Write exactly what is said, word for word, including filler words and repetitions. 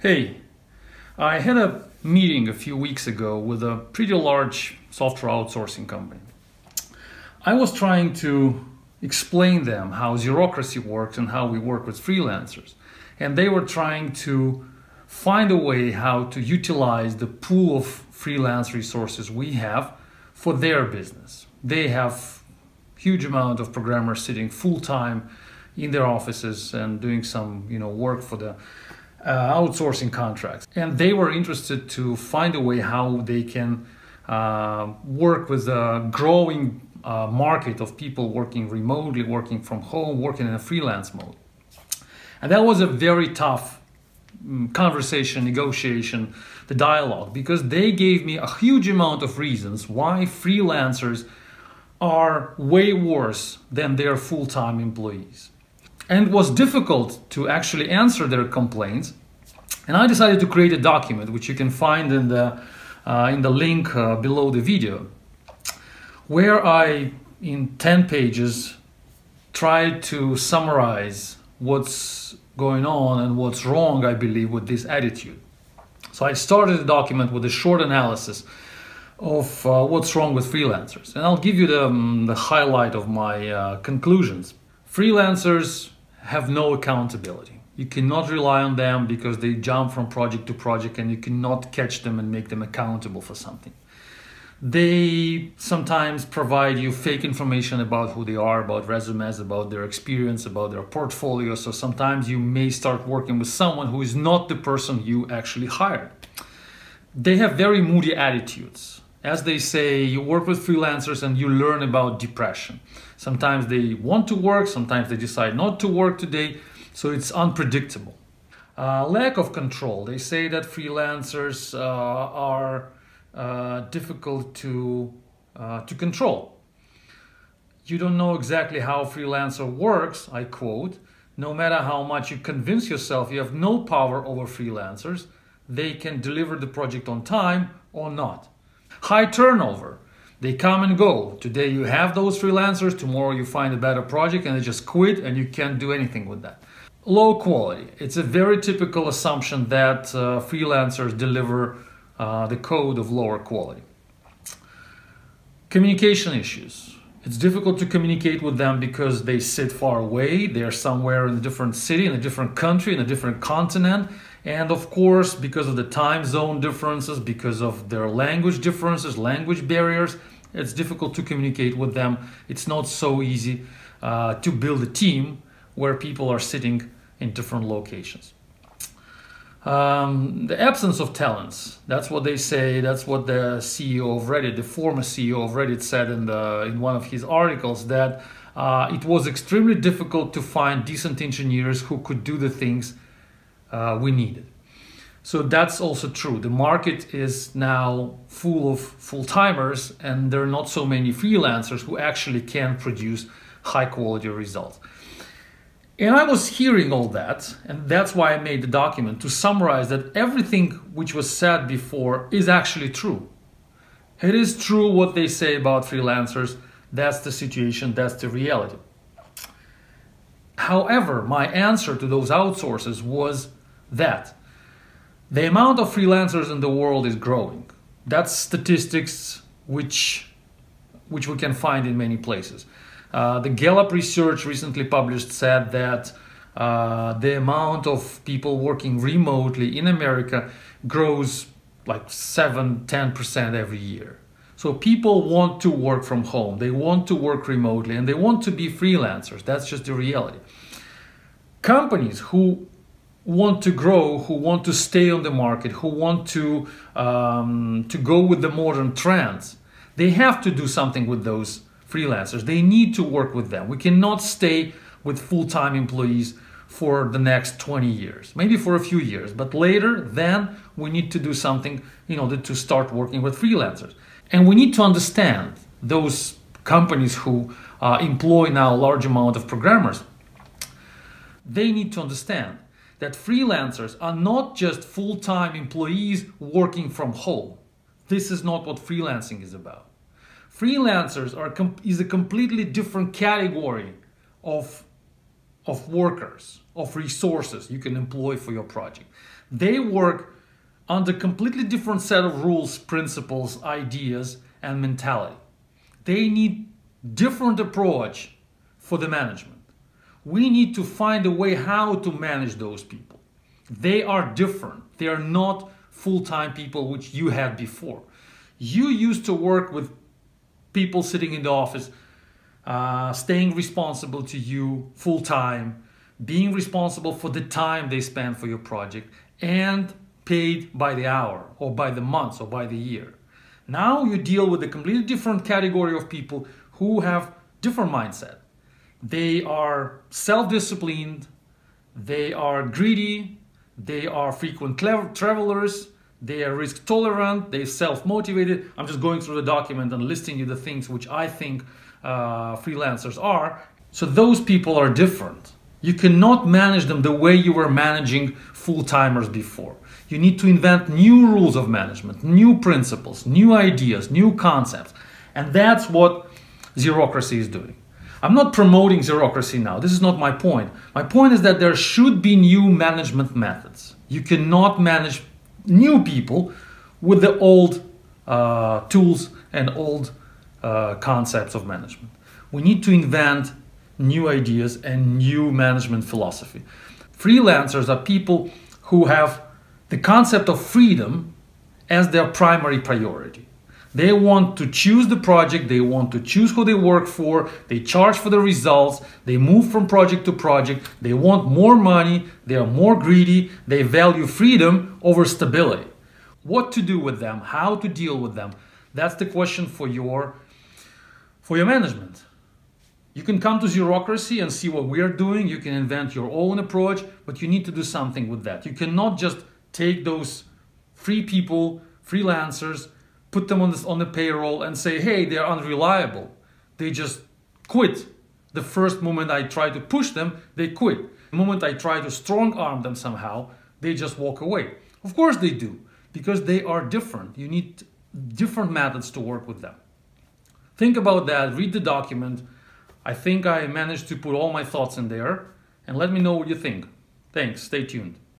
Hey, I had a meeting a few weeks ago with a pretty large software outsourcing company. I was trying to explain them how Zerocracy works and how we work with freelancers. And they were trying to find a way how to utilize the pool of freelance resources we have for their business. They have a huge amount of programmers sitting full-time in their offices and doing some, you know, work for the Uh, outsourcing contracts, and they were interested to find a way how they can uh, work with a growing uh, market of people working remotely, working from home, working in a freelance mode. And that was a very tough um, conversation, negotiation, the dialogue, because they gave me a huge amount of reasons why freelancers are way worse than their full-time employees. And it was difficult to actually answer their complaints. And I decided to create a document, which you can find in the, uh, in the link uh, below the video, where I, in ten pages, tried to summarize what's going on and what's wrong, I believe, with this attitude. So I started the document with a short analysis of uh, what's wrong with freelancers. And I'll give you the, um, the highlight of my uh, conclusions. Freelancers have no accountability. You cannot rely on them because they jump from project to project and you cannot catch them and make them accountable for something. They sometimes provide you fake information about who they are, about resumes, about their experience, about their portfolio. So sometimes you may start working with someone who is not the person you actually hired. They have very moody attitudes. As they say, you work with freelancers and you learn about depression. Sometimes they want to work, sometimes they decide not to work today, so it's unpredictable. Uh, lack of control. They say that freelancers uh, are uh, difficult to, uh, to control. You don't know exactly how a freelancer works, I quote, no matter how much you convince yourself you have no power over freelancers, they can deliver the project on time or not. High turnover. They come and go. Today you have those freelancers, tomorrow you find a better project and they just quit and you can't do anything with that. Low quality. It's a very typical assumption that uh, freelancers deliver uh, the code of lower quality. Communication issues. It's difficult to communicate with them because they sit far away. They're somewhere in a different city, in a different country, in a different continent. And of course, because of the time zone differences, because of their language differences, language barriers, it's difficult to communicate with them. It's not so easy uh, to build a team where people are sitting in different locations. Um, the absence of talents. That's what they say. That's what the C E O of Reddit, the former C E O of Reddit, said in, the, in one of his articles, that uh, it was extremely difficult to find decent engineers who could do the things Uh, we need it. So that's also true. The market is now full of full-timers and there are not so many freelancers who actually can produce high-quality results. And I was hearing all that, and that's why I made the document to summarize that everything which was said before is actually true. It is true what they say about freelancers. That's the situation, that's the reality. However, my answer to those outsources was that the amount of freelancers in the world is growing. That's statistics which, which we can find in many places. Uh, the Gallup research recently published said that uh, the amount of people working remotely in America grows like seven to ten percent every year. So people want to work from home, they want to work remotely, and they want to be freelancers. That's just the reality. Companies who want to grow, who want to stay on the market, who want to, um, to go with the modern trends, they have to do something with those freelancers. They need to work with them. We cannot stay with full-time employees for the next twenty years, maybe for a few years, but later then we need to do something in order to start working with freelancers. And we need to understand those companies who uh, employ now a large amount of programmers. They need to understand that freelancers are not just full-time employees working from home. This is not what freelancing is about. Freelancers are com is a completely different category of, of workers, of resources you can employ for your project. They work under completely different set of rules, principles, ideas, and mentality. They need different approach for the management. We need to find a way how to manage those people. They are different. They are not full-time people, which you had before. You used to work with people sitting in the office, uh, staying responsible to you full-time, being responsible for the time they spend for your project, and paid by the hour or by the month or by the year. Now you deal with a completely different category of people who have different mindset. They are self-disciplined, they are greedy, they are frequent travelers, they are risk tolerant, they are self-motivated. I'm just going through the document and listing you the things which I think uh, freelancers are. So those people are different. You cannot manage them the way you were managing full-timers before. You need to invent new rules of management, new principles, new ideas, new concepts. And that's what Zerocracy is doing. I'm not promoting Zerocracy now. This is not my point. My point is that there should be new management methods. You cannot manage new people with the old uh, tools and old uh, concepts of management. We need to invent new ideas and new management philosophy. Freelancers are people who have the concept of freedom as their primary priority. They want to choose the project, they want to choose who they work for, they charge for the results, they move from project to project, they want more money, they are more greedy, they value freedom over stability. What to do with them, how to deal with them, that's the question for your, for your management. You can come to Zerocracy and see what we're doing, you can invent your own approach, but you need to do something with that. You cannot just take those free people, freelancers, put them on, this, on the payroll and say, hey, they're unreliable. They just quit. The first moment I try to push them, they quit. The moment I try to strong arm them somehow, they just walk away. Of course they do, because they are different. You need different methods to work with them. Think about that, read the document. I think I managed to put all my thoughts in there, and let me know what you think. Thanks, stay tuned.